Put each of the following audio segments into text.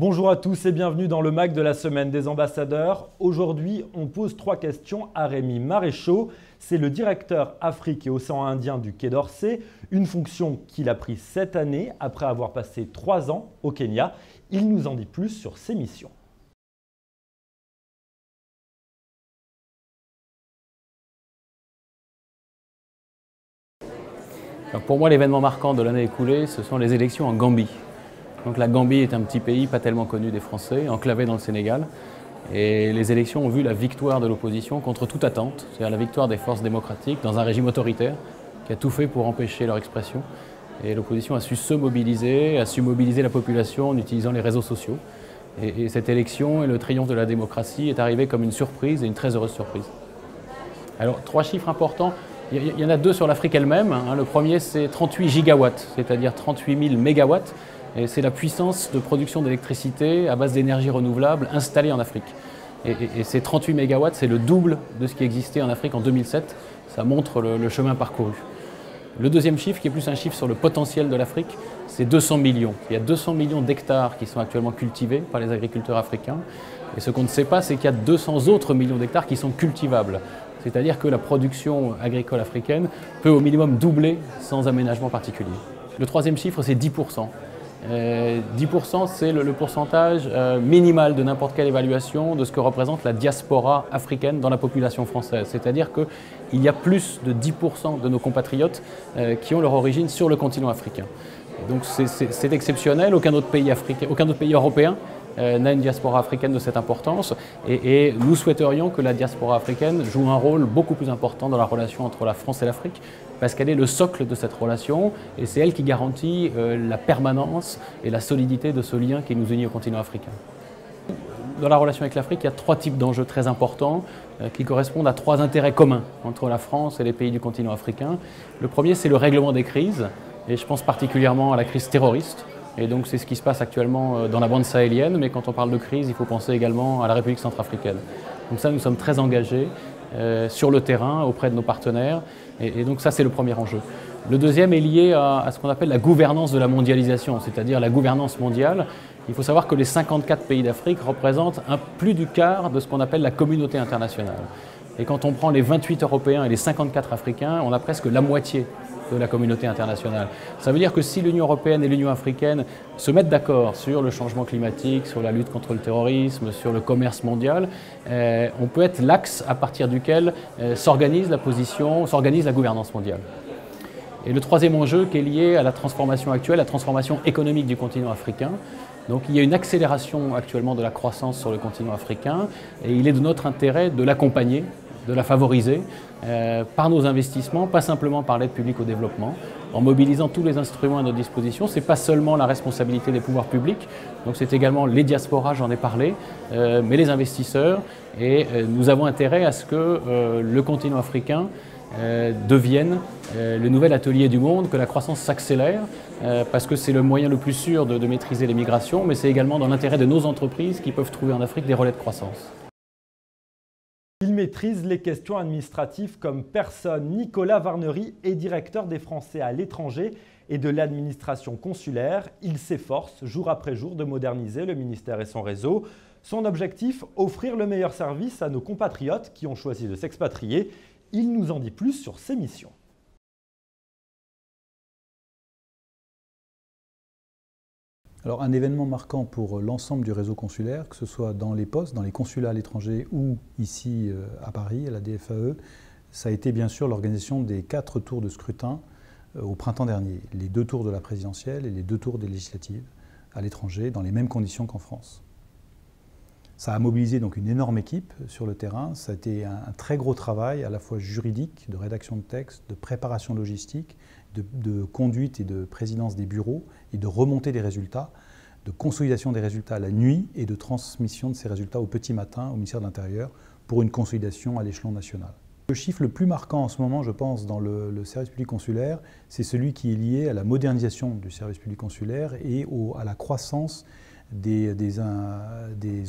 Bonjour à tous et bienvenue dans le MAG' de la Semaine des Ambassadeurs. Aujourd'hui, on pose trois questions à Rémi Maréchaux. C'est le directeur Afrique et Océan Indien du Quai d'Orsay, une fonction qu'il a prise cette année après avoir passé 3 ans au Kenya. Il nous en dit plus sur ses missions. Alors pour moi, l'événement marquant de l'année écoulée, ce sont les élections en Gambie. Donc la Gambie est un petit pays pas tellement connu des Français, enclavé dans le Sénégal. Et les élections ont vu la victoire de l'opposition contre toute attente, c'est-à-dire la victoire des forces démocratiques dans un régime autoritaire qui a tout fait pour empêcher leur expression. Et l'opposition a su se mobiliser, a su mobiliser la population en utilisant les réseaux sociaux. Et cette élection et le triomphe de la démocratie est arrivé comme une surprise, et une très heureuse surprise. Alors, 3 chiffres importants. Il y en a 2 sur l'Afrique elle-même. Le premier, c'est 38 gigawatts, c'est-à-dire 38 000 mégawatts. Et c'est la puissance de production d'électricité à base d'énergie renouvelable installée en Afrique. Et ces 38 mégawatts, c'est le double de ce qui existait en Afrique en 2007. Ça montre le chemin parcouru. Le deuxième chiffre, qui est plus un chiffre sur le potentiel de l'Afrique, c'est 200 millions. Il y a 200 millions d'hectares qui sont actuellement cultivés par les agriculteurs africains. Et ce qu'on ne sait pas, c'est qu'il y a 200 autres millions d'hectares qui sont cultivables. C'est-à-dire que la production agricole africaine peut au minimum doubler sans aménagement particulier. Le troisième chiffre, c'est 10%. 10%, c'est le pourcentage minimal de n'importe quelle évaluation de ce que représente la diaspora africaine dans la population française. C'est-à-dire qu'il y a plus de 10% de nos compatriotes qui ont leur origine sur le continent africain. Donc c'est exceptionnel, aucun autre pays européen n'a une diaspora africaine de cette importance et nous souhaiterions que la diaspora africaine joue un rôle beaucoup plus important dans la relation entre la France et l'Afrique parce qu'elle est le socle de cette relation et c'est elle qui garantit la permanence et la solidité de ce lien qui nous unit au continent africain. Dans la relation avec l'Afrique, il y a 3 types d'enjeux très importants qui correspondent à 3 intérêts communs entre la France et les pays du continent africain. Le premier, c'est le règlement des crises et je pense particulièrement à la crise terroriste. Et donc c'est ce qui se passe actuellement dans la bande sahélienne, mais quand on parle de crise, il faut penser également à la République centrafricaine. Donc ça, nous sommes très engagés sur le terrain auprès de nos partenaires, et donc ça c'est le premier enjeu. Le deuxième est lié à ce qu'on appelle la gouvernance de la mondialisation, c'est-à-dire la gouvernance mondiale. Il faut savoir que les 54 pays d'Afrique représentent plus du quart de ce qu'on appelle la communauté internationale. Et quand on prend les 28 Européens et les 54 Africains, on a presque la moitié de la communauté internationale. Ça veut dire que si l'Union européenne et l'Union africaine se mettent d'accord sur le changement climatique, sur la lutte contre le terrorisme, sur le commerce mondial, on peut être l'axe à partir duquel s'organise la position, s'organise la gouvernance mondiale. Et le troisième enjeu qui est lié à la transformation actuelle, la transformation économique du continent africain. Donc il y a une accélération actuellement de la croissance sur le continent africain et il est de notre intérêt de l'accompagner, de la favoriser par nos investissements, pas simplement par l'aide publique au développement, en mobilisant tous les instruments à notre disposition. Ce n'est pas seulement la responsabilité des pouvoirs publics, donc c'est également les diasporas, j'en ai parlé, mais les investisseurs. Et nous avons intérêt à ce que le continent africain devienne le nouvel atelier du monde, que la croissance s'accélère, parce que c'est le moyen le plus sûr de maîtriser les migrations, mais c'est également dans l'intérêt de nos entreprises qui peuvent trouver en Afrique des relais de croissance. Il maîtrise les questions administratives comme personne. Nicolas Warnery est directeur des Français à l'étranger et de l'administration consulaire. Il s'efforce jour après jour de moderniser le ministère et son réseau. Son objectif, offrir le meilleur service à nos compatriotes qui ont choisi de s'expatrier. Il nous en dit plus sur ses missions. Alors, un événement marquant pour l'ensemble du réseau consulaire, que ce soit dans les postes, dans les consulats à l'étranger ou ici à Paris, à la DFAE, ça a été bien sûr l'organisation des 4 tours de scrutin au printemps dernier. Les 2 tours de la présidentielle et les 2 tours des législatives à l'étranger, dans les mêmes conditions qu'en France. Ça a mobilisé donc une énorme équipe sur le terrain. Ça a été un très gros travail à la fois juridique, de rédaction de textes, de préparation logistique, de conduite et de présidence des bureaux et de remontée des résultats, de consolidation des résultats à la nuit et de transmission de ces résultats au petit matin au ministère de l'Intérieur pour une consolidation à l'échelon national. Le chiffre le plus marquant en ce moment, je pense, dans le service public consulaire, c'est celui qui est lié à la modernisation du service public consulaire et à la croissance des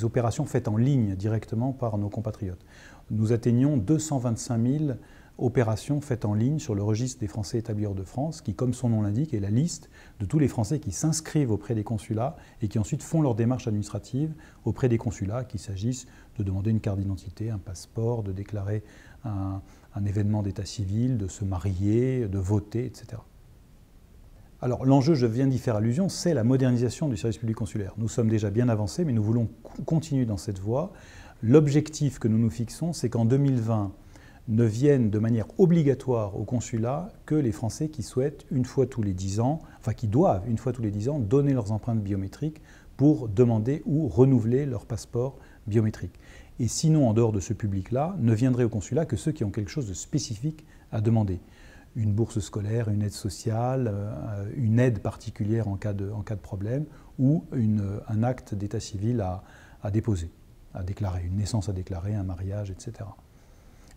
opérations faites en ligne directement par nos compatriotes. Nous atteignons 225 000 opération faite en ligne sur le registre des Français établis hors de France, qui, comme son nom l'indique, est la liste de tous les Français qui s'inscrivent auprès des consulats et qui ensuite font leur démarche administrative auprès des consulats, qu'il s'agisse de demander une carte d'identité, un passeport, de déclarer un événement d'état civil, de se marier, de voter, etc. Alors l'enjeu, je viens d'y faire allusion, c'est la modernisation du service public consulaire. Nous sommes déjà bien avancés, mais nous voulons continuer dans cette voie. L'objectif que nous nous fixons, c'est qu'en 2020, ne viennent de manière obligatoire au consulat que les Français qui souhaitent une fois tous les 10 ans, enfin qui doivent une fois tous les 10 ans donner leurs empreintes biométriques pour demander ou renouveler leur passeport biométrique. Et sinon, en dehors de ce public-là, ne viendraient au consulat que ceux qui ont quelque chose de spécifique à demander. Une bourse scolaire, une aide sociale, une aide particulière en cas de problème ou un acte d'état civil à déposer, à déclarer, une naissance à déclarer, un mariage, etc.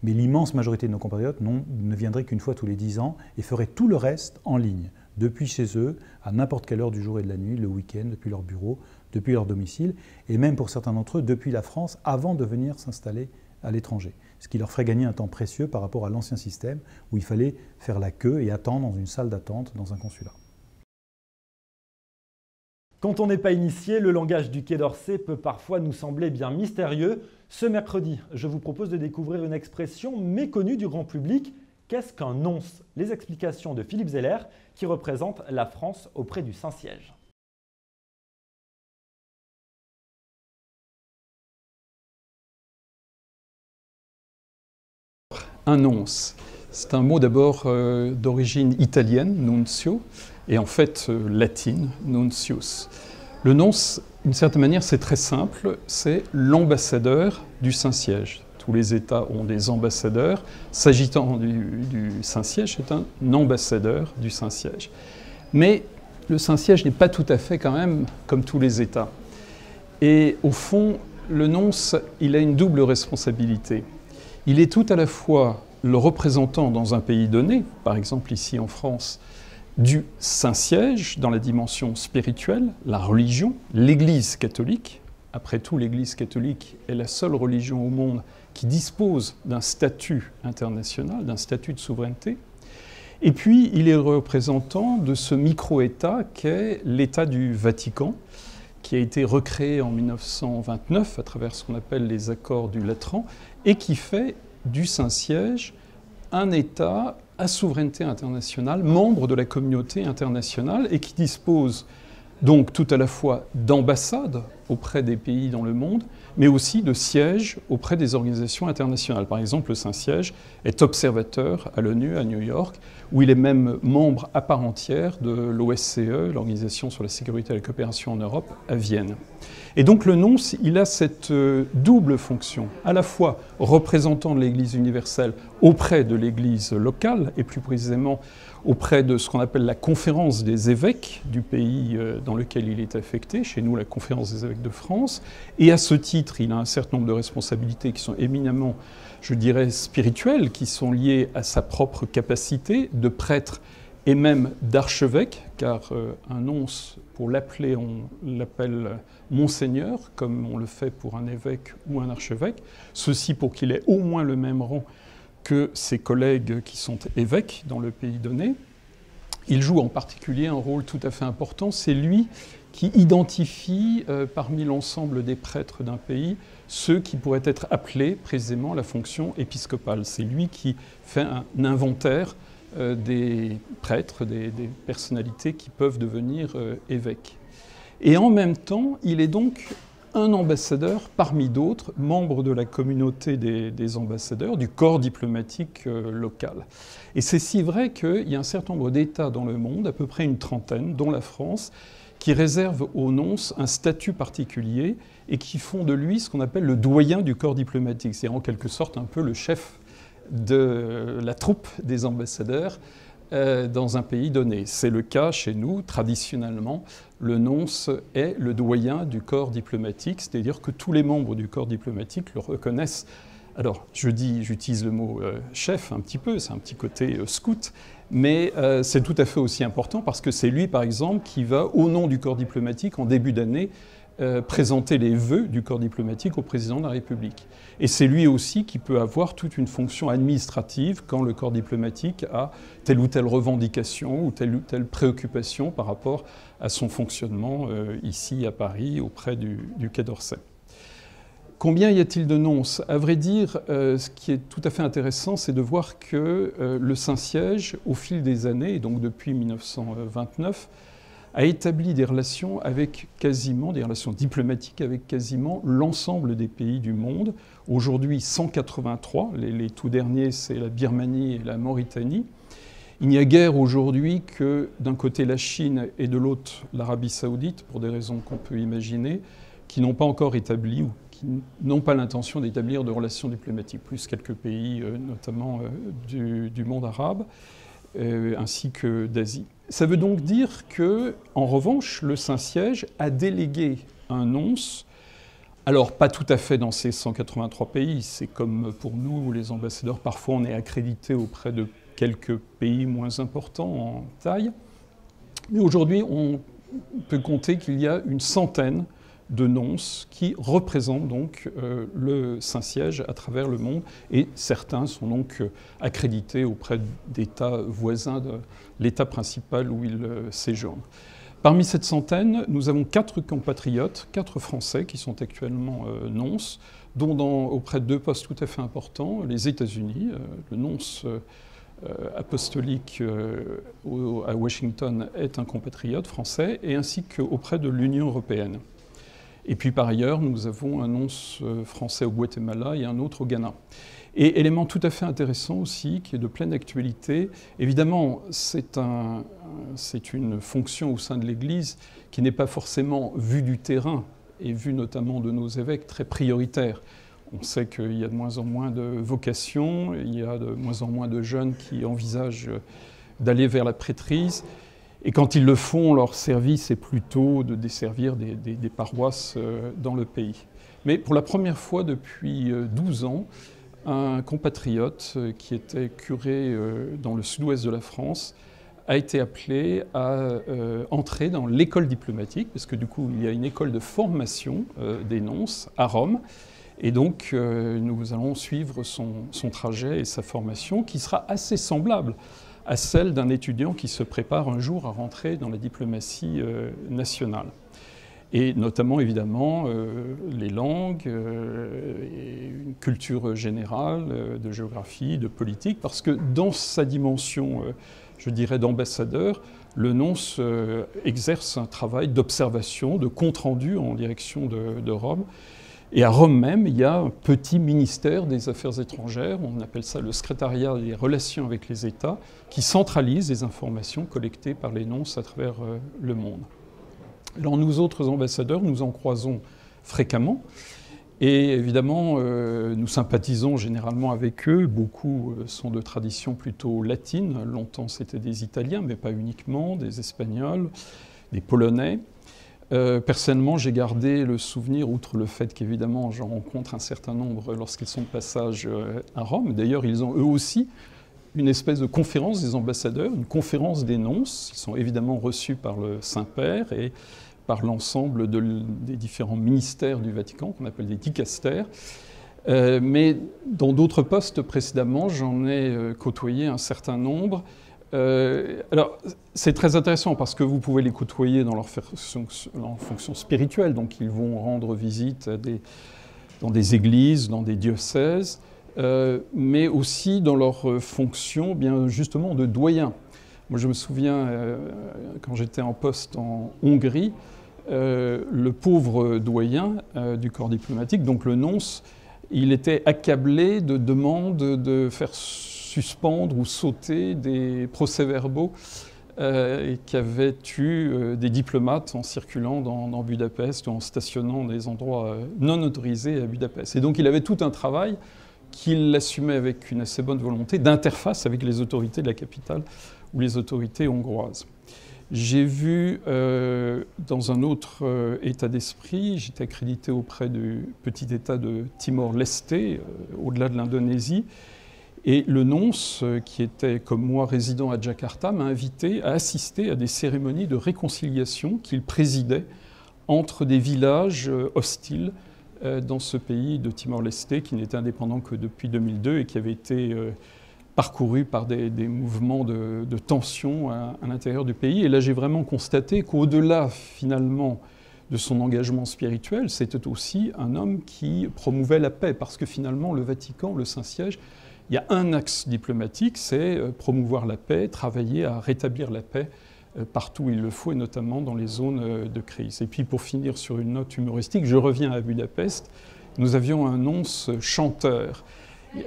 Mais l'immense majorité de nos compatriotes ne viendraient qu'une fois tous les 10 ans et feraient tout le reste en ligne, depuis chez eux, à n'importe quelle heure du jour et de la nuit, le week-end, depuis leur bureau, depuis leur domicile, et même pour certains d'entre eux, depuis la France, avant de venir s'installer à l'étranger. Ce qui leur ferait gagner un temps précieux par rapport à l'ancien système, où il fallait faire la queue et attendre dans une salle d'attente dans un consulat. Quand on n'est pas initié, le langage du Quai d'Orsay peut parfois nous sembler bien mystérieux. Ce mercredi, je vous propose de découvrir une expression méconnue du grand public. Qu'est-ce qu'un nonce? Les explications de Philippe Zeller, qui représente la France auprès du Saint-Siège. Un nonce, c'est un mot d'abord d'origine italienne, nuncio, et en fait latine, nuncius. Le nonce, d'une certaine manière, c'est très simple, c'est l'ambassadeur du Saint-Siège. Tous les États ont des ambassadeurs. S'agitant du Saint-Siège, c'est un ambassadeur du Saint-Siège. Mais le Saint-Siège n'est pas tout à fait quand même comme tous les États. Et au fond, le nonce, il a une double responsabilité. Il est tout à la fois le représentant dans un pays donné, par exemple ici en France, du Saint-Siège dans la dimension spirituelle, la religion, l'Église catholique. Après tout, l'Église catholique est la seule religion au monde qui dispose d'un statut international, d'un statut de souveraineté. Et puis, il est représentant de ce micro-État qu'est l'État du Vatican, qui a été recréé en 1929 à travers ce qu'on appelle les accords du Latran, et qui fait du Saint-Siège un État à souveraineté internationale, membre de la communauté internationale et qui dispose donc tout à la fois d'ambassades auprès des pays dans le monde, mais aussi de sièges auprès des organisations internationales. Par exemple, le Saint-Siège est observateur à l'ONU, à New York, où il est même membre à part entière de l'OSCE, l'Organisation sur la sécurité et la coopération en Europe, à Vienne. Et donc le nonce, il a cette double fonction, à la fois représentant de l'Église universelle auprès de l'Église locale, et plus précisément auprès de ce qu'on appelle la Conférence des évêques du pays dans lequel il est affecté, chez nous la Conférence des évêques de France, et à ce titre, il a un certain nombre de responsabilités qui sont éminemment, je dirais, spirituelles, qui sont liées à sa propre capacité de prêtre et même d'archevêque, car un nonce, pour l'appeler, on l'appelle monseigneur, comme on le fait pour un évêque ou un archevêque, ceci pour qu'il ait au moins le même rang que ses collègues qui sont évêques dans le pays donné. Il joue en particulier un rôle tout à fait important, c'est lui qui identifie parmi l'ensemble des prêtres d'un pays ceux qui pourraient être appelés précisément à la fonction épiscopale. C'est lui qui fait un inventaire des prêtres, des personnalités qui peuvent devenir évêques. Et en même temps, il est donc un ambassadeur parmi d'autres, membre de la communauté des ambassadeurs, du corps diplomatique local. Et c'est si vrai qu'il y a un certain nombre d'États dans le monde, à peu près une trentaine, dont la France, qui réservent au nonce un statut particulier et qui font de lui ce qu'on appelle le doyen du corps diplomatique. C'est en quelque sorte un peu le chef de la troupe des ambassadeurs dans un pays donné. C'est le cas chez nous, traditionnellement, le nonce est le doyen du corps diplomatique, c'est-à-dire que tous les membres du corps diplomatique le reconnaissent. Alors, j'utilise le mot chef un petit peu, c'est un petit côté scout, mais c'est tout à fait aussi important parce que c'est lui, par exemple, qui va, au nom du corps diplomatique, en début d'année, présenter les vœux du corps diplomatique au président de la République. Et c'est lui aussi qui peut avoir toute une fonction administrative quand le corps diplomatique a telle ou telle revendication ou telle préoccupation par rapport à son fonctionnement ici à Paris auprès du Quai d'Orsay. Combien y a-t-il de nonces? À vrai dire, ce qui est tout à fait intéressant, c'est de voir que le Saint-Siège, au fil des années, et donc depuis 1929, a établi des relations avec quasiment, des relations diplomatiques avec quasiment l'ensemble des pays du monde. Aujourd'hui, 183. Les tout derniers, c'est la Birmanie et la Mauritanie. Il n'y a guère aujourd'hui que d'un côté la Chine et de l'autre l'Arabie saoudite, pour des raisons qu'on peut imaginer, qui n'ont pas encore établi ou qui n'ont pas l'intention d'établir de relations diplomatiques, plus quelques pays, notamment du monde arabe, ainsi que d'Asie. Ça veut donc dire que, en revanche, le Saint-Siège a délégué un nonce, alors pas tout à fait dans ces 183 pays, c'est comme pour nous, les ambassadeurs, parfois on est accrédité auprès de quelques pays moins importants en taille, mais aujourd'hui on peut compter qu'il y a une centaine de nonces qui représentent donc le Saint-Siège à travers le monde, et certains sont donc accrédités auprès d'États voisins de l'État principal où ils séjournent. Parmi cette centaine, nous avons 4 compatriotes, 4 Français qui sont actuellement nonces, dont auprès de 2 postes tout à fait importants, les États-Unis, le nonce apostolique à Washington est un compatriote français, et ainsi qu'auprès de l'Union européenne. Et puis par ailleurs, nous avons un nonce français au Guatemala et un autre au Ghana. Et élément tout à fait intéressant aussi, qui est de pleine actualité, évidemment, c'est une fonction au sein de l'Église qui n'est pas forcément vue du terrain, et vue notamment de nos évêques, très prioritaire. On sait qu'il y a de moins en moins de vocations, il y a de moins en moins de jeunes qui envisagent d'aller vers la prêtrise. Et quand ils le font, leur service est plutôt de desservir des paroisses dans le pays. Mais pour la première fois depuis 12 ans, un compatriote qui était curé dans le sud-ouest de la France a été appelé à entrer dans l'école diplomatique, parce que du coup, il y a une école de formation des nonces à Rome. Et donc, nous allons suivre son trajet et sa formation, qui sera assez semblable à celle d'un étudiant qui se prépare un jour à rentrer dans la diplomatie nationale. Et notamment, évidemment, les langues, et une culture générale de géographie, de politique, parce que dans sa dimension, je dirais, d'ambassadeur, le nonce exerce un travail d'observation, de compte-rendu en direction de Rome. Et à Rome même, il y a un petit ministère des Affaires étrangères, on appelle ça le secrétariat des relations avec les États, qui centralise les informations collectées par les nonces à travers le monde. Alors nous autres ambassadeurs, nous en croisons fréquemment, et évidemment nous sympathisons généralement avec eux, beaucoup sont de tradition plutôt latine, longtemps c'était des Italiens, mais pas uniquement, des Espagnols, des Polonais. Personnellement, j'ai gardé le souvenir, outre le fait qu'évidemment j'en rencontre un certain nombre lorsqu'ils sont de passage à Rome. D'ailleurs, ils ont eux aussi une espèce de conférence des ambassadeurs, une conférence des nonces. Ils sont évidemment reçus par le Saint-Père et par l'ensemble des différents ministères du Vatican, qu'on appelle des dicastères. Mais dans d'autres postes précédemment, j'en ai côtoyé un certain nombre. Alors, c'est très intéressant parce que vous pouvez les côtoyer dans leur fonction spirituelle. Donc, ils vont rendre visite dans des églises, dans des diocèses, mais aussi dans leur fonction, bien justement, de doyen. Moi, je me souviens, quand j'étais en poste en Hongrie, le pauvre doyen du corps diplomatique, donc le nonce, il était accablé de demandes de faire suspendre ou sauter des procès-verbaux qui avaient eu des diplomates en circulant dans Budapest ou en stationnant des endroits non autorisés à Budapest. Et donc il avait tout un travail qu'il assumait avec une assez bonne volonté d'interface avec les autorités de la capitale ou les autorités hongroises. J'ai vu dans un autre état d'esprit, j'étais accrédité auprès du petit état de Timor-Leste, au-delà de l'Indonésie. Et le nonce, qui était comme moi résident à Jakarta, m'a invité à assister à des cérémonies de réconciliation qu'il présidait entre des villages hostiles dans ce pays de Timor-Leste qui n'était indépendant que depuis 2002 et qui avait été parcouru par des mouvements de tension à l'intérieur du pays. Et là, j'ai vraiment constaté qu'au-delà, finalement, de son engagement spirituel, c'était aussi un homme qui promouvait la paix, parce que finalement, le Vatican, le Saint-Siège, il y a un axe diplomatique, c'est promouvoir la paix, travailler à rétablir la paix partout où il le faut, et notamment dans les zones de crise. Et puis, pour finir sur une note humoristique, je reviens à Budapest. Nous avions un nonce chanteur.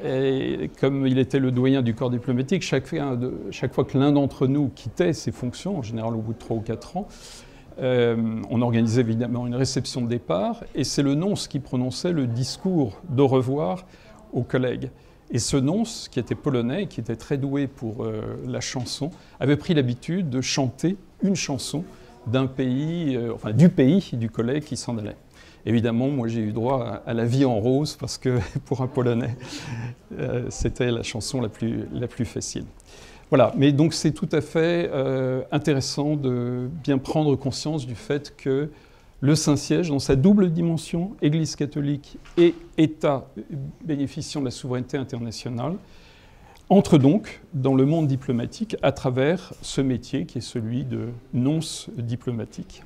Et comme il était le doyen du corps diplomatique, chaque fois que l'un d'entre nous quittait ses fonctions, en général au bout de 3 ou 4 ans, on organisait évidemment une réception de départ, et c'est le nonce qui prononçait le discours d'au revoir aux collègues. Et ce nonce, qui était polonais, qui était très doué pour la chanson, avait pris l'habitude de chanter une chanson d'un pays, enfin du pays du collègue qui s'en allait. Évidemment, moi j'ai eu droit à La vie en rose, parce que pour un Polonais, c'était la chanson la plus facile. Voilà, mais donc c'est tout à fait intéressant de bien prendre conscience du fait que le Saint-Siège, dans sa double dimension, Église catholique et État bénéficiant de la souveraineté internationale, entre donc dans le monde diplomatique à travers ce métier qui est celui de nonce diplomatique.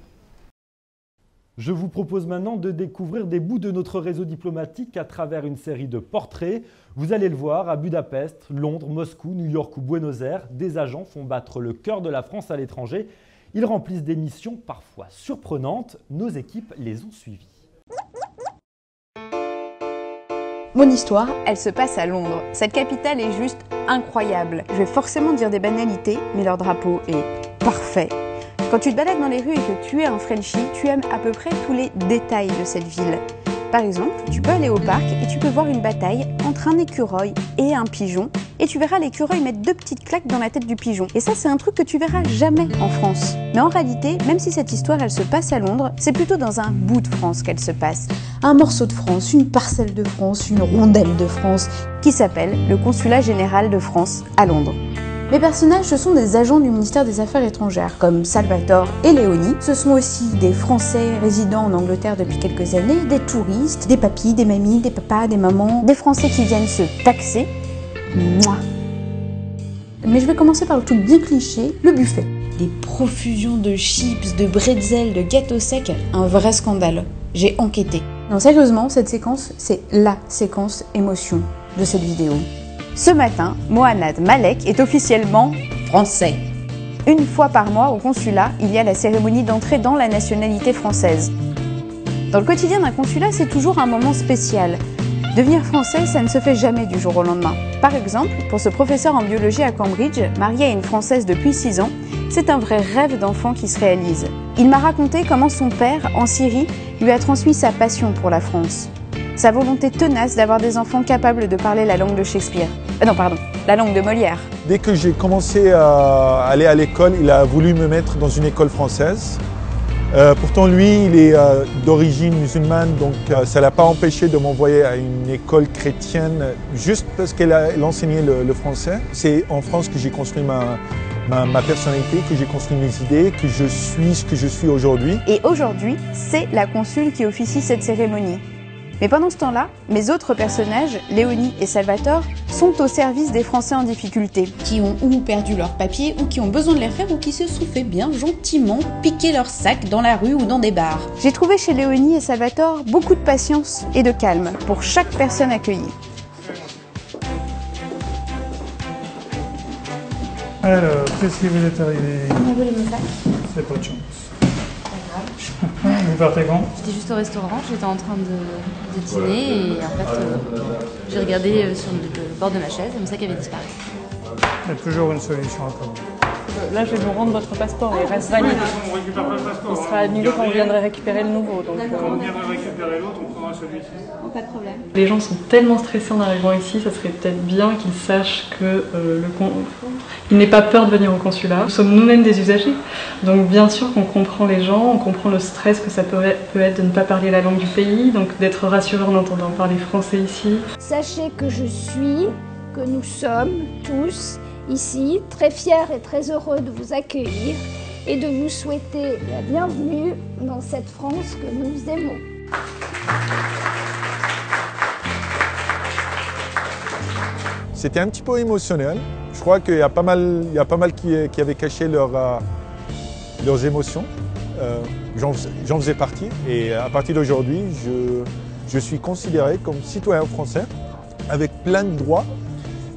Je vous propose maintenant de découvrir des bouts de notre réseau diplomatique à travers une série de portraits. Vous allez le voir, à Budapest, Londres, Moscou, New York ou Buenos Aires, des agents font battre le cœur de la France à l'étranger. Ils remplissent des missions parfois surprenantes. Nos équipes les ont suivis. Mon histoire, elle se passe à Londres. Cette capitale est juste incroyable. Je vais forcément dire des banalités, mais leur drapeau est parfait. Quand tu te balades dans les rues et que tu es un Frenchie, tu aimes à peu près tous les détails de cette ville. Par exemple, tu peux aller au parc et tu peux voir une bataille entre un écureuil et un pigeon, et tu verras l'écureuil mettre 2 petites claques dans la tête du pigeon. Et ça, c'est un truc que tu verras jamais en France. Mais en réalité, même si cette histoire, elle se passe à Londres, c'est plutôt dans un bout de France qu'elle se passe. Un morceau de France, une parcelle de France, une rondelle de France, qui s'appelle le Consulat général de France à Londres. Les personnages, ce sont des agents du ministère des Affaires étrangères, comme Salvatore et Léonie. Ce sont aussi des Français résidant en Angleterre depuis quelques années, des touristes, des papis, des mamies, des papas, des mamans, des Français qui viennent se taxer. Mouah. Mais je vais commencer par le truc bien cliché, le buffet. Des profusions de chips, de bretzels, de gâteaux secs, un vrai scandale. J'ai enquêté. Non, sérieusement, cette séquence, c'est la séquence émotion de cette vidéo. Ce matin, Mohanad Malek est officiellement français. Une fois par mois, au consulat, il y a la cérémonie d'entrée dans la nationalité française. Dans le quotidien d'un consulat, c'est toujours un moment spécial. Devenir français, ça ne se fait jamais du jour au lendemain. Par exemple, pour ce professeur en biologie à Cambridge, marié à une Française depuis 6 ans, c'est un vrai rêve d'enfant qui se réalise. Il m'a raconté comment son père, en Syrie, lui a transmis sa passion pour la France. Sa volonté tenace d'avoir des enfants capables de parler la langue de Shakespeare. Non, pardon, la langue de Molière. Dès que j'ai commencé à aller à l'école, il a voulu me mettre dans une école française. Pourtant, lui, il est d'origine musulmane, donc ça ne l'a pas empêché de m'envoyer à une école chrétienne juste parce qu'elle enseignait le français. C'est en France que j'ai construit ma personnalité, que j'ai construit mes idées, que je suis ce que je suis aujourd'hui. Et aujourd'hui, c'est la consul qui officie cette cérémonie. Mais pendant ce temps-là, mes autres personnages, Léonie et Salvatore, sont au service des Français en difficulté. Qui ont ou perdu leurs papiers, ou qui ont besoin de les refaire, ou qui se sont fait bien gentiment piquer leurs sacs dans la rue ou dans des bars. J'ai trouvé chez Léonie et Salvatore beaucoup de patience et de calme pour chaque personne accueillie. Alors, qu'est-ce qui vous est arrivé? On avait les mêmes sacs. C'est pas de chance. Vous partez quand? J'étais juste au restaurant, j'étais en train de dîner et en fait j'ai regardé sur le bord de ma chaise et mon sac avait disparu. Il y a toujours une solution à trouver. Là je vais vous rendre votre passeport, il reste valide. Il sera annulé quand vous viendrez récupérer le nouveau. Donc, quand vous viendrez récupérer l'autre, on prendra celui-ci. Oh, pas de problème. Les gens sont tellement stressés en arrivant ici, ça serait peut-être bien qu'ils sachent que il n'est pas peur de venir au consulat. Nous sommes nous-mêmes des usagers, donc bien sûr qu'on comprend les gens, on comprend le stress que ça peut être de ne pas parler la langue du pays, donc d'être rassuré en entendant parler français ici. Sachez que je suis, que nous sommes tous ici, très fiers et très heureux de vous accueillir et de vous souhaiter la bienvenue dans cette France que nous aimons. C'était un petit peu émotionnel. Je crois qu'il y a pas mal, qui avaient caché leurs émotions. J'en faisais partie et à partir d'aujourd'hui, je suis considéré comme citoyen français avec plein de droits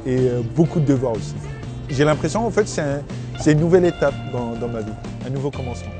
et beaucoup de devoirs aussi. J'ai l'impression en fait c'est une nouvelle étape dans ma vie, un nouveau commencement.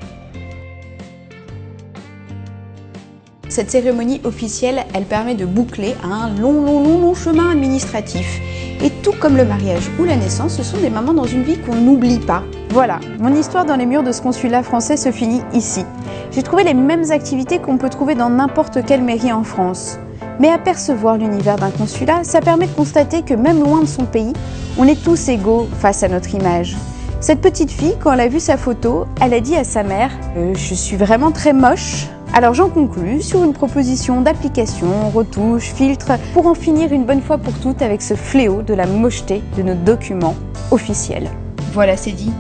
Cette cérémonie officielle, elle permet de boucler un long chemin administratif. Et tout comme le mariage ou la naissance, ce sont des moments dans une vie qu'on n'oublie pas. Voilà, mon histoire dans les murs de ce consulat français se finit ici. J'ai trouvé les mêmes activités qu'on peut trouver dans n'importe quelle mairie en France. Mais apercevoir l'univers d'un consulat, ça permet de constater que même loin de son pays, on est tous égaux face à notre image. Cette petite fille, quand elle a vu sa photo, elle a dit à sa mère « Je suis vraiment très moche ». Alors j'en conclus sur une proposition d'application, retouche, filtre, pour en finir une bonne fois pour toutes avec ce fléau de la mocheté de nos documents officiels. Voilà, c'est dit.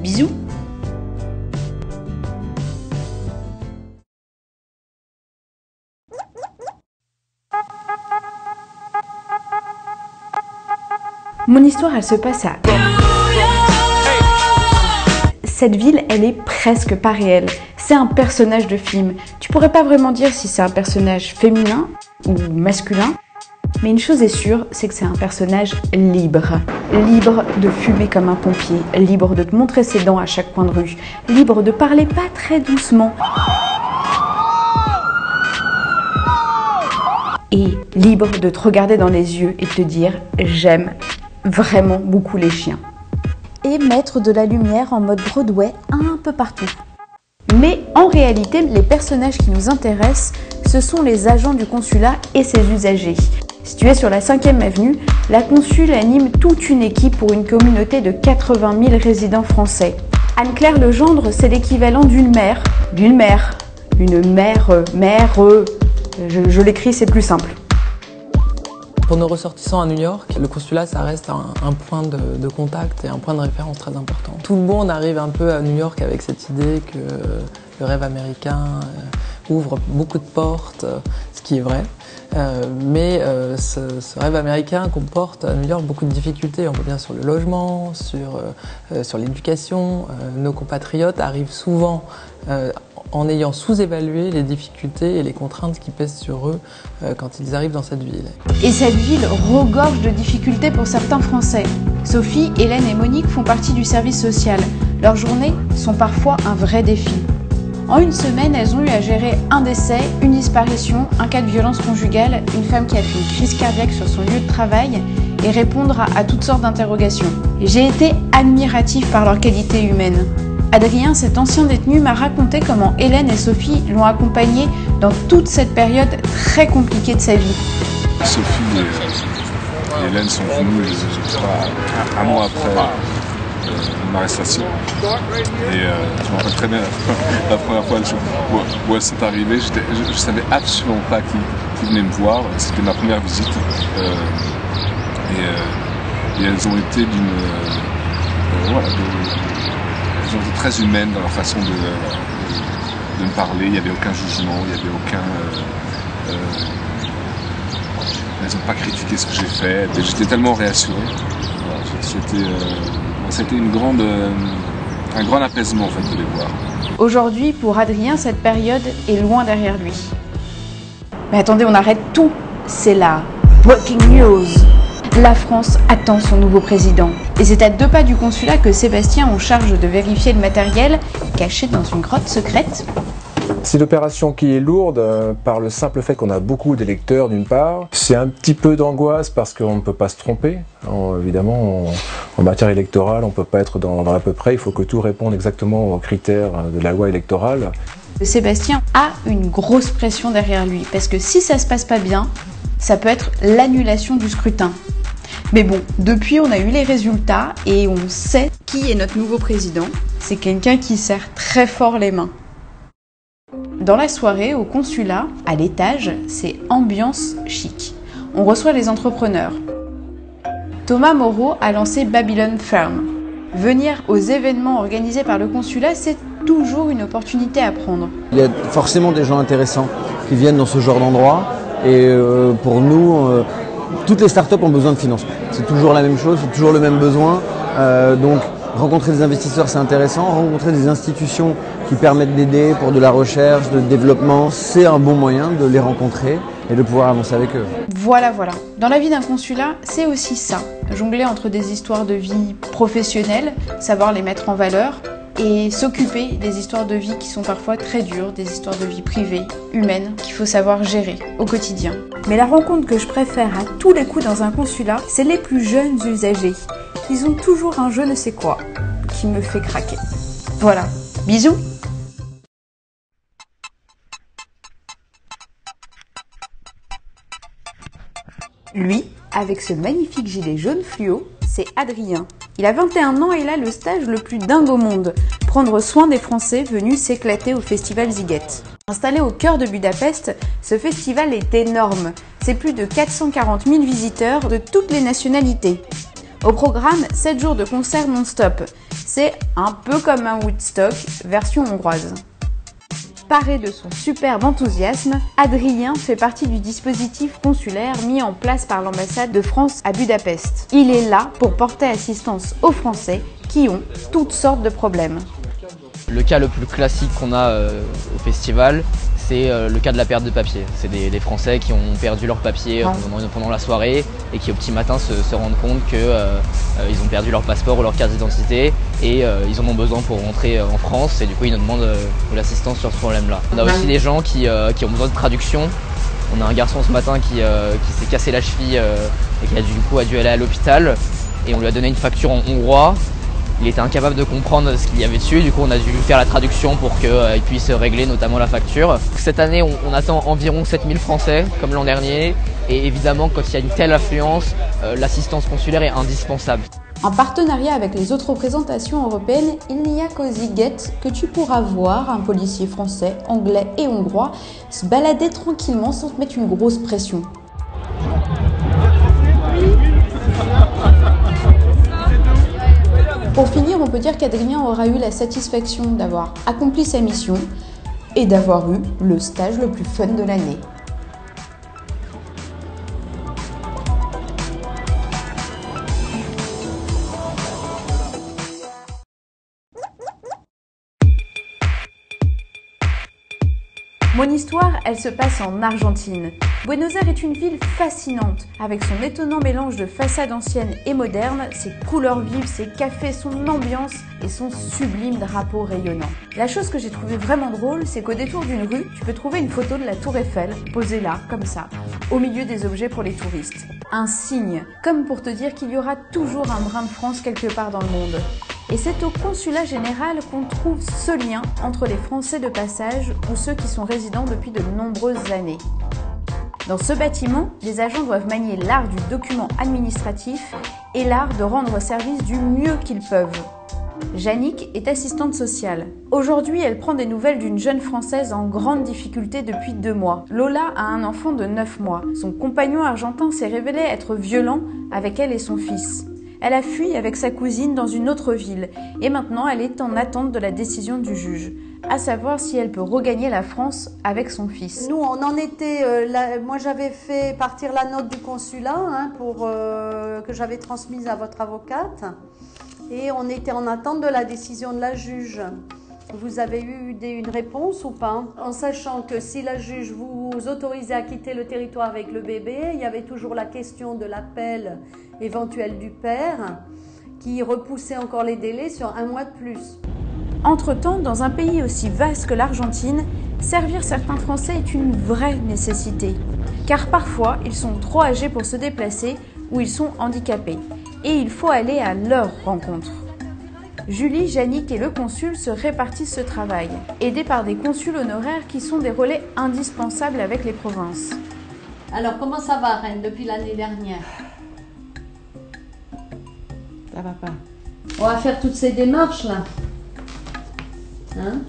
Bisous. Mon histoire, elle se passe à... Cette ville, elle est presque pas réelle. C'est un personnage de film. Tu pourrais pas vraiment dire si c'est un personnage féminin ou masculin, mais une chose est sûre, c'est que c'est un personnage libre. Libre de fumer comme un pompier, libre de te montrer ses dents à chaque coin de rue, libre de parler pas très doucement, et libre de te regarder dans les yeux et de te dire « j'aime vraiment beaucoup les chiens ». Et mettre de la lumière en mode Broadway un peu partout. Mais en réalité, les personnages qui nous intéressent, ce sont les agents du consulat et ses usagers. Située sur la 5e avenue, la Consule anime toute une équipe pour une communauté de 80 000 résidents français. Anne-Claire Legendre, c'est l'équivalent d'une mère, je l'écris, c'est plus simple. Pour nos ressortissants à New York, le consulat, ça reste un point de contact et un point de référence très important. Tout le monde arrive un peu à New York avec cette idée que le rêve américain ouvre beaucoup de portes, ce qui est vrai. Mais ce rêve américain comporte à New York beaucoup de difficultés. On revient sur le logement, sur l'éducation. Nos compatriotes arrivent souvent en ayant sous-évalué les difficultés et les contraintes qui pèsent sur eux quand ils arrivent dans cette ville. Et cette ville regorge de difficultés pour certains Français. Sophie, Hélène et Monique font partie du service social. Leurs journées sont parfois un vrai défi. En une semaine, elles ont eu à gérer un décès, une disparition, un cas de violence conjugale, une femme qui a fait une crise cardiaque sur son lieu de travail et répondre à toutes sortes d'interrogations. J'ai été admiratif par leur qualité humaine. Adrien, cet ancien détenu, m'a raconté comment Hélène et Sophie l'ont accompagné dans toute cette période très compliquée de sa vie. Sophie et Hélène sont venues un mois après mon arrestation. Et je me rappelle très bien la première fois où elles sont arrivées. Je ne savais absolument pas qui venait me voir. C'était ma première visite. Et elles ont été très humaines dans leur façon de me parler. Il n'y avait aucun jugement, il n'y avait aucun... elles n'ont pas critiqué ce que j'ai fait. J'étais tellement réassuré. C'était un grand apaisement en fait, de les voir. Aujourd'hui, pour Adrien, cette période est loin derrière lui. Mais attendez, on arrête tout. C'est la breaking news. La France attend son nouveau président. Et c'est à 2 pas du consulat que Sébastien, en charge de vérifier le matériel, caché dans une grotte secrète. C'est une opération qui est lourde par le simple fait qu'on a beaucoup d'électeurs d'une part. C'est un petit peu d'angoisse parce qu'on ne peut pas se tromper. Évidemment, en matière électorale, on ne peut pas être dans à peu près. Il faut que tout réponde exactement aux critères de la loi électorale. Sébastien a une grosse pression derrière lui parce que si ça ne se passe pas bien, ça peut être l'annulation du scrutin. Mais bon, depuis on a eu les résultats et on sait qui est notre nouveau président. C'est quelqu'un qui serre très fort les mains. Dans la soirée, au consulat, à l'étage, c'est ambiance chic. On reçoit les entrepreneurs. Thomas Moreau a lancé Babylon Firm. Venir aux événements organisés par le consulat, c'est toujours une opportunité à prendre. Il y a forcément des gens intéressants qui viennent dans ce genre d'endroit. Et pour nous, toutes les startups ont besoin de financement. C'est toujours la même chose, c'est toujours le même besoin. Donc rencontrer des investisseurs, c'est intéressant. Rencontrer des institutions qui permettent d'aider pour de la recherche, de développement, c'est un bon moyen de les rencontrer et de pouvoir avancer avec eux. Voilà, voilà. Dans la vie d'un consulat, c'est aussi ça. Jongler entre des histoires de vie professionnelles, savoir les mettre en valeur et s'occuper des histoires de vie qui sont parfois très dures, des histoires de vie privées, humaines, qu'il faut savoir gérer au quotidien. Mais la rencontre que je préfère à tous les coups dans un consulat, c'est les plus jeunes usagers. Ils ont toujours un je ne sais quoi qui me fait craquer. Voilà, bisous! Lui, avec ce magnifique gilet jaune fluo, c'est Adrien. Il a 21 ans et il a le stage le plus dingue au monde, prendre soin des Français venus s'éclater au festival Sziget. Installé au cœur de Budapest, ce festival est énorme. C'est plus de 440 000 visiteurs de toutes les nationalités. Au programme, 7 jours de concerts non-stop. C'est un peu comme un Woodstock, version hongroise. Paré de son superbe enthousiasme, Adrien fait partie du dispositif consulaire mis en place par l'ambassade de France à Budapest. Il est là pour porter assistance aux Français qui ont toutes sortes de problèmes. Le cas le plus classique qu'on a au festival, c'est le cas de la perte de papier. C'est des Français qui ont perdu leur papier pendant la soirée et qui au petit matin se rendent compte qu'ils ont perdu leur passeport ou leur carte d'identité et ils en ont besoin pour rentrer en France et du coup ils nous demandent de l'assistance sur ce problème-là. On a aussi des gens qui ont besoin de traduction. On a un garçon ce matin qui s'est cassé la cheville et qui a dû aller à l'hôpital et on lui a donné une facture en hongrois. Il était incapable de comprendre ce qu'il y avait dessus, du coup on a dû faire la traduction pour qu'il puisse régler notamment la facture. Cette année on attend environ 7000 Français comme l'an dernier et évidemment quand il y a une telle affluence, l'assistance consulaire est indispensable. En partenariat avec les autres représentations européennes, il n'y a qu'au Sziget que tu pourras voir un policier français, anglais et hongrois se balader tranquillement sans te mettre une grosse pression. Pour finir, on peut dire qu'Adrien aura eu la satisfaction d'avoir accompli sa mission et d'avoir eu le stage le plus fun de l'année. Mon histoire, elle se passe en Argentine. Buenos Aires est une ville fascinante, avec son étonnant mélange de façades anciennes et modernes, ses couleurs vives, ses cafés, son ambiance et son sublime drapeau rayonnant. La chose que j'ai trouvée vraiment drôle, c'est qu'au détour d'une rue, tu peux trouver une photo de la Tour Eiffel, posée là, comme ça, au milieu des objets pour les touristes. Un signe, comme pour te dire qu'il y aura toujours un brin de France quelque part dans le monde. Et c'est au consulat général qu'on trouve ce lien entre les Français de passage ou ceux qui sont résidents depuis de nombreuses années. Dans ce bâtiment, les agents doivent manier l'art du document administratif et l'art de rendre service du mieux qu'ils peuvent. Yannick est assistante sociale. Aujourd'hui, elle prend des nouvelles d'une jeune Française en grande difficulté depuis 2 mois. Lola a un enfant de 9 mois. Son compagnon argentin s'est révélé être violent avec elle et son fils. Elle a fui avec sa cousine dans une autre ville et maintenant elle est en attente de la décision du juge, à savoir si elle peut regagner la France avec son fils. Nous, on en était... moi, j'avais fait partir la note du consulat que j'avais transmise à votre avocate et on était en attente de la décision de la juge. Vous avez eu une réponse ou pas? En sachant que si la juge vous autorisait à quitter le territoire avec le bébé, il y avait toujours la question de l'appel éventuel du père qui repoussait encore les délais sur 1 mois de plus. Entre-temps, dans un pays aussi vaste que l'Argentine, servir certains Français est une vraie nécessité. Car parfois, ils sont trop âgés pour se déplacer ou ils sont handicapés. Et il faut aller à leur rencontre. Julie, Yannick et le consul se répartissent ce travail, aidés par des consuls honoraires qui sont des relais indispensables avec les provinces. Alors, comment ça va, Reine, depuis l'année dernière? Ça va pas. On va faire toutes ces démarches, là. Hein?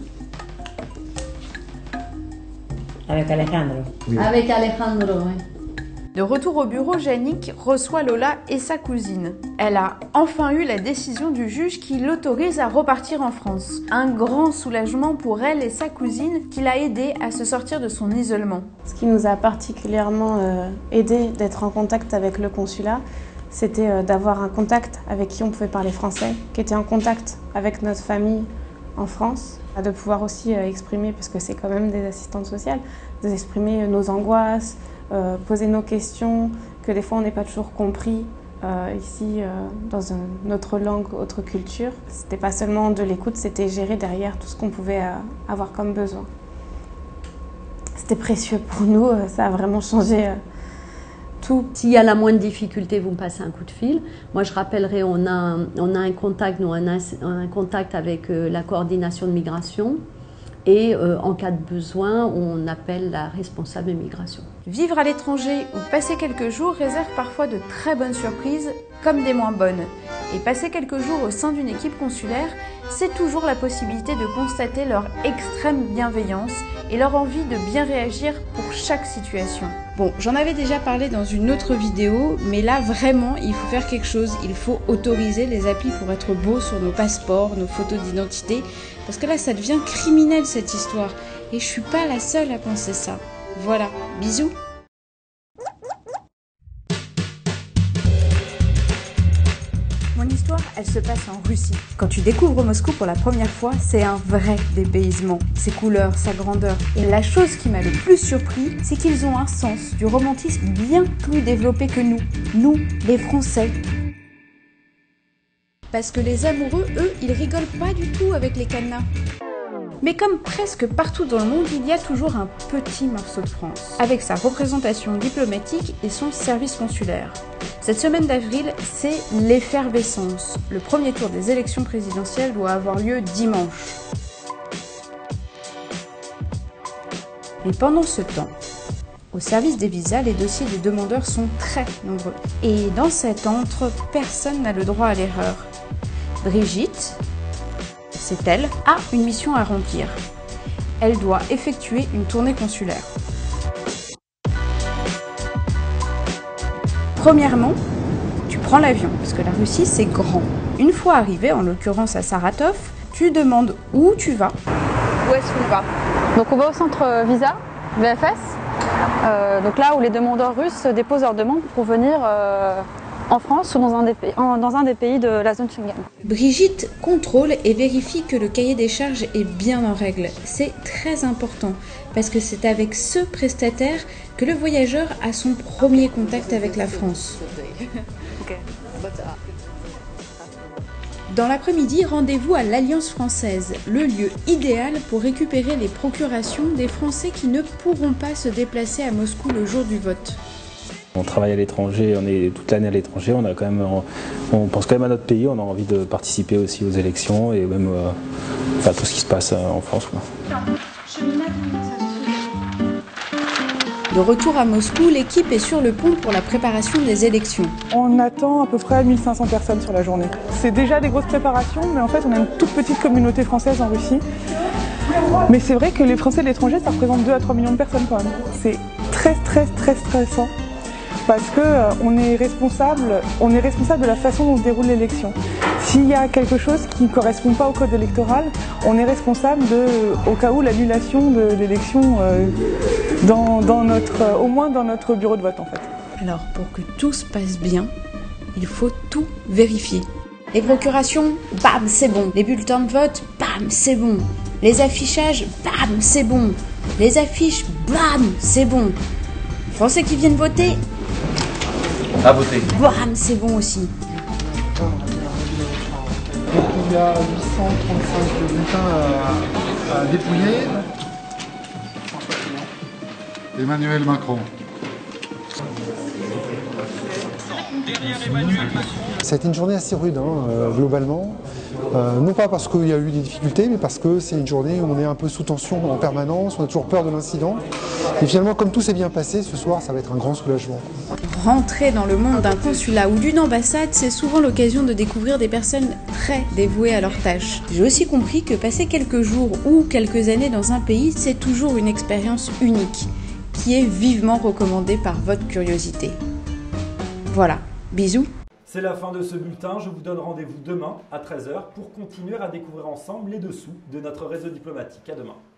Avec Alejandro. Oui. Avec Alejandro, oui. De retour au bureau, Yannick reçoit Lola et sa cousine. Elle a enfin eu la décision du juge qui l'autorise à repartir en France. Un grand soulagement pour elle et sa cousine qui l'a aidée à se sortir de son isolement. Ce qui nous a particulièrement aidé d'être en contact avec le consulat, c'était d'avoir un contact avec qui on pouvait parler français, qui était en contact avec notre famille en France, de pouvoir aussi exprimer, parce que c'est quand même des assistantes sociales, d'exprimer nos angoisses, poser nos questions, que des fois on n'est pas toujours compris ici dans une autre langue, autre culture. C'était pas seulement de l'écoute, c'était gérer derrière tout ce qu'on pouvait avoir comme besoin. C'était précieux pour nous, ça a vraiment changé tout. S'il y a la moindre difficulté, vous me passez un coup de fil. Moi, je rappellerai, on a un contact, nous, on a un contact avec la coordination de migration. Et en cas de besoin, on appelle la responsable de migration. Vivre à l'étranger ou passer quelques jours réserve parfois de très bonnes surprises, comme des moins bonnes. Et passer quelques jours au sein d'une équipe consulaire, c'est toujours la possibilité de constater leur extrême bienveillance et leur envie de bien réagir pour chaque situation. Bon, j'en avais déjà parlé dans une autre vidéo, mais là vraiment, il faut faire quelque chose. Il faut autoriser les applis pour être beaux sur nos passeports, nos photos d'identité, parce que là, ça devient criminel cette histoire. Et je suis pas la seule à penser ça. Voilà, bisous. Mon histoire, elle se passe en Russie. Quand tu découvres Moscou pour la première fois, c'est un vrai dépaysement. Ses couleurs, sa grandeur. Et la chose qui m'a le plus surpris, c'est qu'ils ont un sens du romantisme bien plus développé que nous. Nous, les Français. Parce que les amoureux, eux, ils rigolent pas du tout avec les cadenas. Mais comme presque partout dans le monde, il y a toujours un petit morceau de France, avec sa représentation diplomatique et son service consulaire. Cette semaine d'avril, c'est l'effervescence. Le premier tour des élections présidentielles doit avoir lieu dimanche. Mais pendant ce temps, au service des visas, les dossiers des demandeurs sont très nombreux. Et dans cette entre, personne n'a le droit à l'erreur. Brigitte, c'est elle, a une mission à remplir. Elle doit effectuer une tournée consulaire. Premièrement, tu prends l'avion, parce que la Russie c'est grand. Une fois arrivé, en l'occurrence à Saratov, tu demandes où tu vas. Où est-ce qu'on va? Donc on va au centre visa, VFS, donc là où les demandeurs russes déposent leur demande pour venir en France ou dans un des pays de la zone Schengen. Brigitte contrôle et vérifie que le cahier des charges est bien en règle. C'est très important parce que c'est avec ce prestataire que le voyageur a son premier contact avec la France. Dans l'après-midi, rendez-vous à l'Alliance française, le lieu idéal pour récupérer les procurations des Français qui ne pourront pas se déplacer à Moscou le jour du vote. On travaille à l'étranger, on est toute l'année à l'étranger, on pense quand même à notre pays, on a envie de participer aussi aux élections et même à tout ce qui se passe en France. Quoi. De retour à Moscou, l'équipe est sur le pont pour la préparation des élections. On attend à peu près 1500 personnes sur la journée. C'est déjà des grosses préparations, mais en fait on a une toute petite communauté française en Russie. Mais c'est vrai que les Français de l'étranger, ça représente 2 à 3 millions de personnes quand même. C'est très très très stressant. Parce qu'on est responsable de la façon dont se déroule l'élection. S'il y a quelque chose qui ne correspond pas au code électoral, on est responsable au cas où l'annulation de l'élection au moins dans notre bureau de vote en fait. Alors pour que tout se passe bien, il faut tout vérifier. Les procurations, bam, c'est bon. Les bulletins de vote, bam, c'est bon. Les affichages, bam, c'est bon. Les affiches, bam, c'est bon. Les Français qui viennent voter, à voter. Bam, c'est bon aussi. Donc il y a 835 bulletins à dépouiller. Emmanuel Macron. Ça a été une journée assez rude, globalement. Non pas parce qu'il y a eu des difficultés, mais parce que c'est une journée où on est un peu sous tension en permanence, on a toujours peur de l'incident. Et finalement, comme tout s'est bien passé, ce soir, ça va être un grand soulagement. Rentrer dans le monde d'un consulat ou d'une ambassade, c'est souvent l'occasion de découvrir des personnes très dévouées à leurs tâches. J'ai aussi compris que passer quelques jours ou quelques années dans un pays, c'est toujours une expérience unique, qui est vivement recommandé par votre curiosité. Voilà, bisous. C'est la fin de ce bulletin, je vous donne rendez-vous demain à 13h pour continuer à découvrir ensemble les dessous de notre réseau diplomatique. À demain.